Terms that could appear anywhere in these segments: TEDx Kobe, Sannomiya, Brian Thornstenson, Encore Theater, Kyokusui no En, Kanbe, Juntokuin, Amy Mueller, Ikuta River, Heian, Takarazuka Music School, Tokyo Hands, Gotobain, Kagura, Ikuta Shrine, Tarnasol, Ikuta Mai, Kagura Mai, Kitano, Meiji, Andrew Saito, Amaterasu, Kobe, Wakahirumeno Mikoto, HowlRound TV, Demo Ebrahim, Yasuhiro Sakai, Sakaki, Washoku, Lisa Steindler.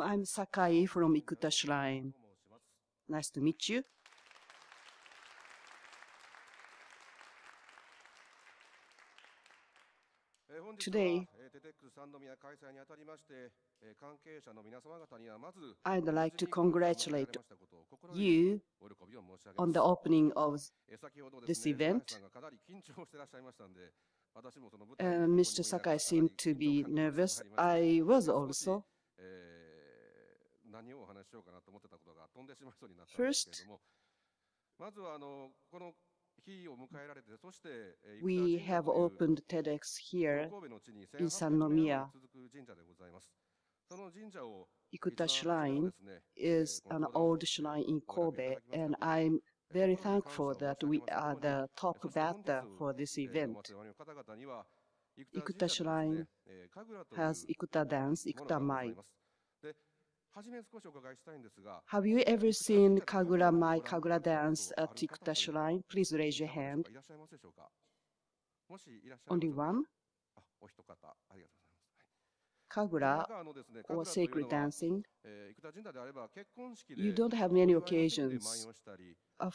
I'm Sakai from Ikuta Shrine. Nice to meet you. Today, I'd like to congratulate you on the opening of this event. Mr. Sakai seemed to be nervous. I was also. First, we have opened TEDx here in Sannomiya. Ikuta Shrine is an old shrine in Kobe, and I'm very thankful that we are the top batter for this event. Ikuta Shrine has Ikuta dance, Ikuta Mai. Have you ever seen Kagura Mai, Kagura dance at Ikuta Shrine? Please raise your hand. Only one? Kagura, or sacred dancing, you don't have many occasions.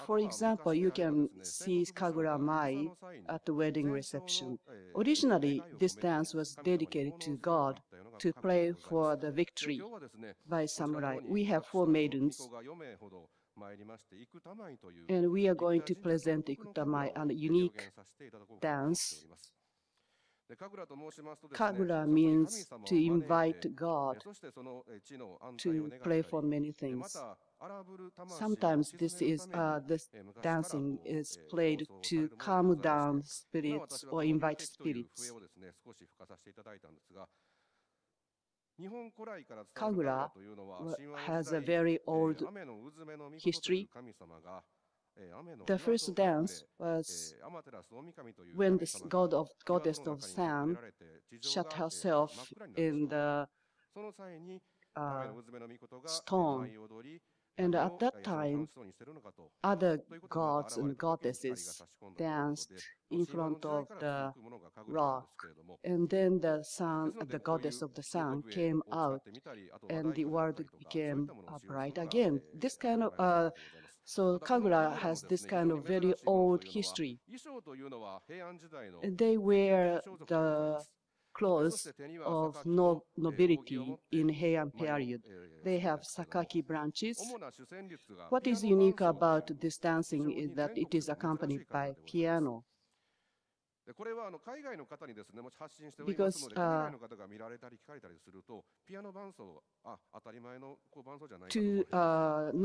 For example, you can see Kagura Mai at the wedding reception. Originally, this dance was dedicated to God to pray for the victory by samurai. We have 4 maidens, and we are going to present Ikuta Mai, a unique dance. Kagura means to invite God to pray for many things. Sometimes this dancing is played to calm down spirits or invite spirits. Kagura has a very old history. The first dance was when the goddess of Sun shut herself in the stone. And at that time, other gods and goddesses danced in front of the rock. And then the goddess of the sun came out, and the world became upright again. This kind of So Kagura has this kind of very old history. They wear the clothes of nobility in Heian period. They have sakaki branches. What is unique about this dancing is that it is accompanied by piano. Because to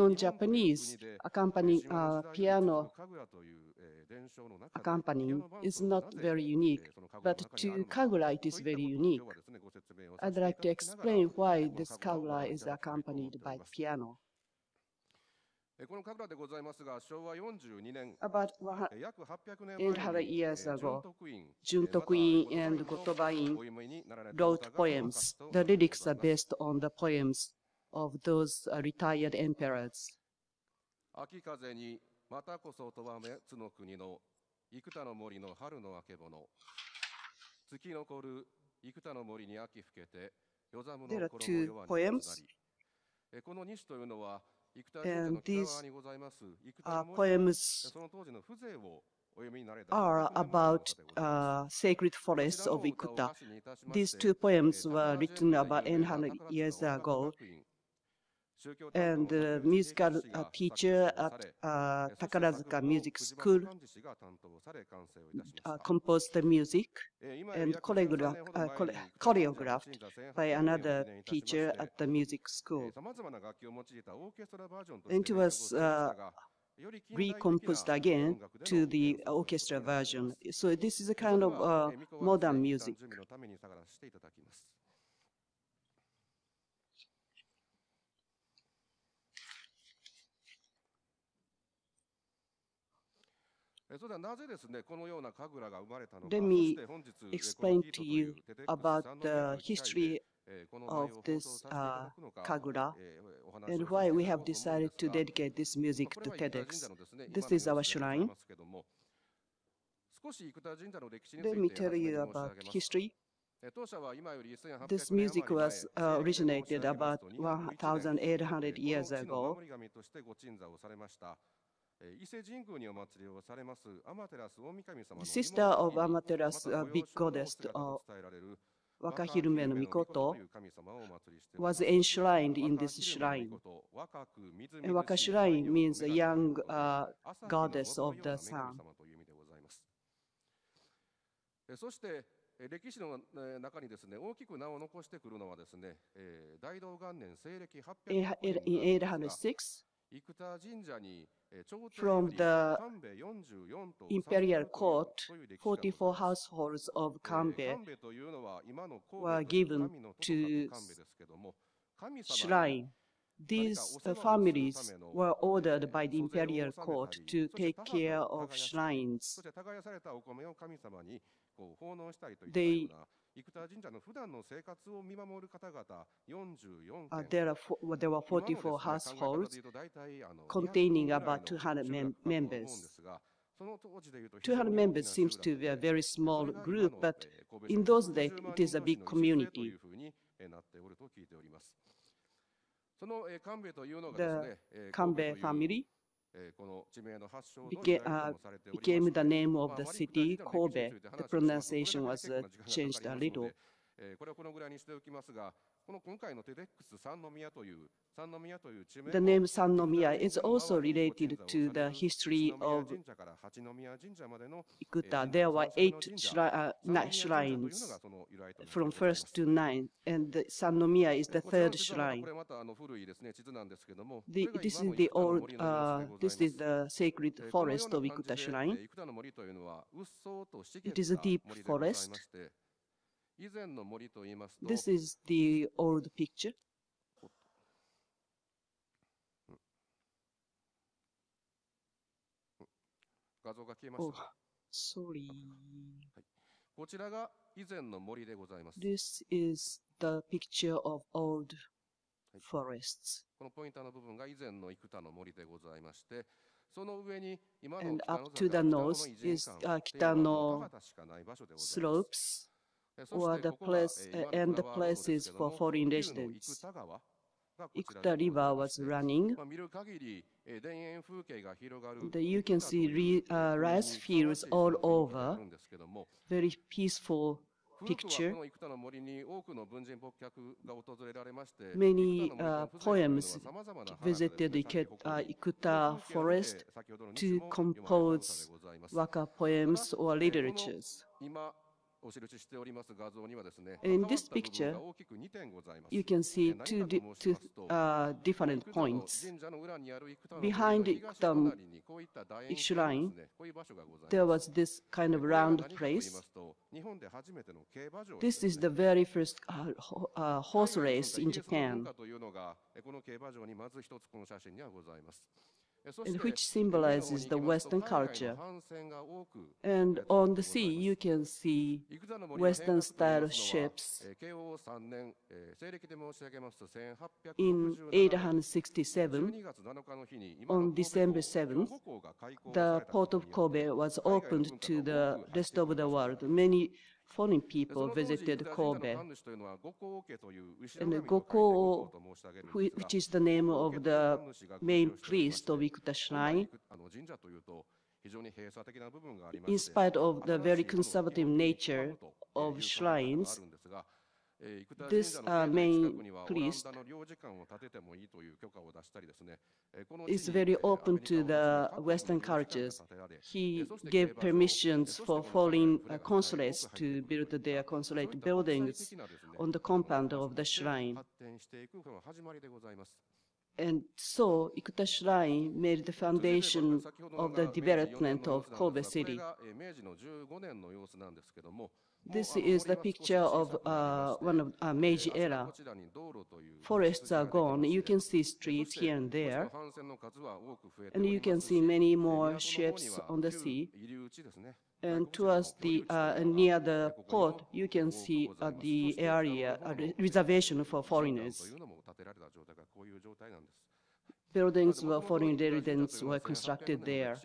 non-Japanese, accompanying piano accompanying is not very unique, but to Kagura it is very unique. I'd like to explain why this Kagura is accompanied by piano. About 800 years ago, Juntokuin and Gotobain wrote poems. The lyrics are based on the poems of those retired emperors. There are 2 poems, and these poems are about sacred forests of Ikuta. These 2 poems were written about 800 years ago, and the musical teacher at Takarazuka Music School composed the music and choreographed by another teacher at the music school. And it was recomposed again to the orchestra version. So this is a kind of modern music. Let me explain to you about the history of this Kagura and why we have decided to dedicate this music to TEDx. This is our shrine. Let me tell you about history. This music was originated about 1,800 years ago. The sister of Amaterasu, big goddess Wakahirumeno Mikoto, was enshrined in this shrine. And Waka Shrine means a young goddess of the sun. In 806, from the imperial court, 44 households of Kanbe were given to shrine. These families were ordered by the imperial court to take care of shrines. They there were 44 households containing about 200 members. 200 members seems to be a very small group, but in those days it is a big community. The Kanbe family became the name of the city, Kobe. The pronunciation was changed a little. The name Sannomiya is also related to the history of Ikuta. There were 8 shrines from 1st to 9th, and Sannomiya is the 3rd shrine. This is the sacred forest of Ikuta Shrine. It is a deep forest. This is the old picture. Oh, sorry. This is the picture of old forests. And up to the north is Kitano slopes, or the place and the places for foreign residents. Ikuta River was running. You can see rice fields all over. Very peaceful picture. Many poems visited Ikuta Forest to compose waka poems or literatures. In this picture, you can see two different points. Behind Ikuta Shrine, there was this kind of round place. This is the very first horse race in Japan, and which symbolizes the Western culture. And on the sea, you can see Western-style ships. In 867, on December 7th, the port of Kobe was opened to the rest of the world. Many foreign people visited Kobe. And Gokko, which is the name of the main priest of Ikuta Shrine, in spite of the very conservative nature of shrines, this main priest is very open to the Western cultures. He gave permissions for foreign consulates to build their consulate buildings on the compound of the shrine. And so, Ikuta Shrine made the foundation of the development of Kobe city. This is the picture of one of Meiji era. Forests are gone. You can see streets here and there. And you can see many more ships on the sea. And towards the near the port, you can see the area, reservation for foreigners. Buildings where foreign residents were constructed there.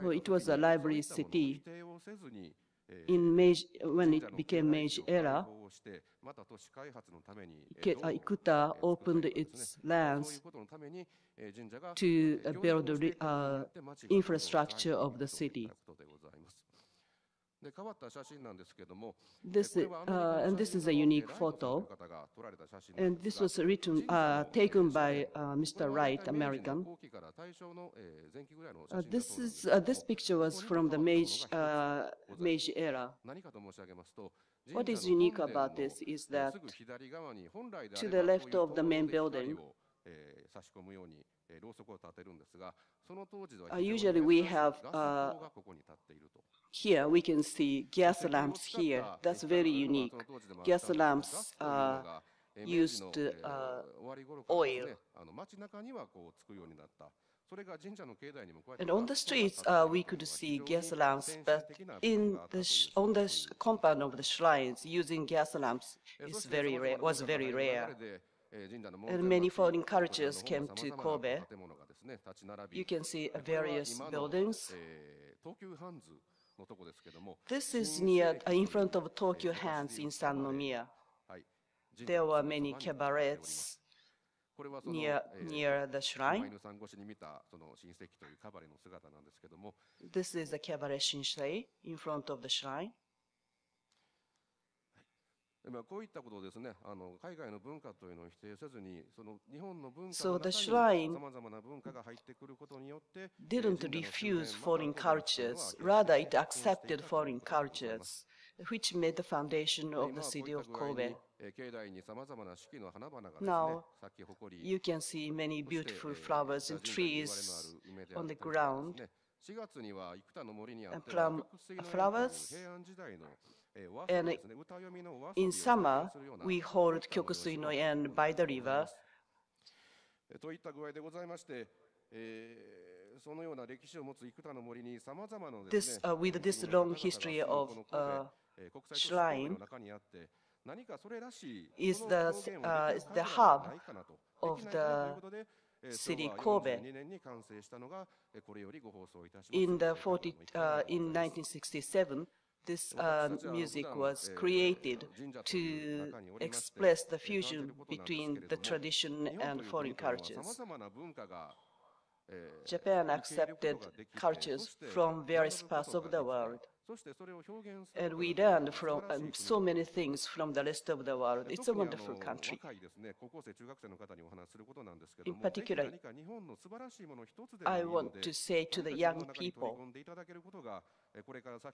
So it was a lively city in Meiji, when it became Meiji era. Ikuta opened its lands to build the infrastructure of the city. This is a unique photo, and this was written, taken by Mr. Wright, American. This picture was from the Meiji era. What is unique about this is that to the left of the main building, usually we have here we can see gas lamps here. That's very unique. Gas lamps used oil. And on the streets we could see gas lamps, but in the compound of the shrines, using gas lamps is very rare, was very rare. And many foreign cultures came to Kobe. You can see various buildings. This is near, in front of Tokyo Hands in Sannomiya. There were many cabarets near the shrine. This is a cabaret shinsei in front of the shrine. So the shrine didn't refuse foreign cultures, rather it accepted foreign cultures, which made the foundation of the city of Kobe. Now you can see many beautiful flowers and trees on the ground, and plum flowers. And in summer, we hold Kyokusui no En by the river. This, with this long history of shrine, is the hub of the city Kobe. In 1967, this music was created to express the fusion between the tradition and foreign cultures. Japan accepted cultures from various parts of the world, and we learned from so many things from the rest of the world. It's a wonderful country. In particular, I want to say to the young people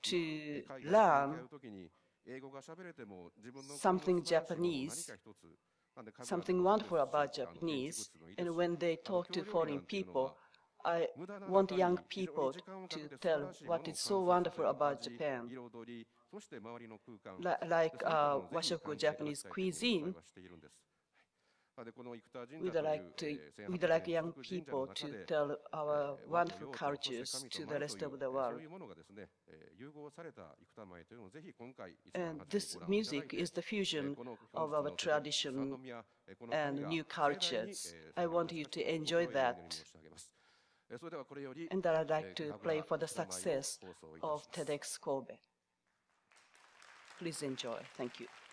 to learn something Japanese, something wonderful about Japanese, and when they talk to foreign people, I want young people to tell what is so wonderful about Japan. Like Washoku Japanese cuisine, we'd like young people to tell our wonderful cultures to the rest of the world. And this music is the fusion of our tradition and new cultures. I want you to enjoy that. And that I'd like to play for the success of TEDx Kobe. Please enjoy. Thank you.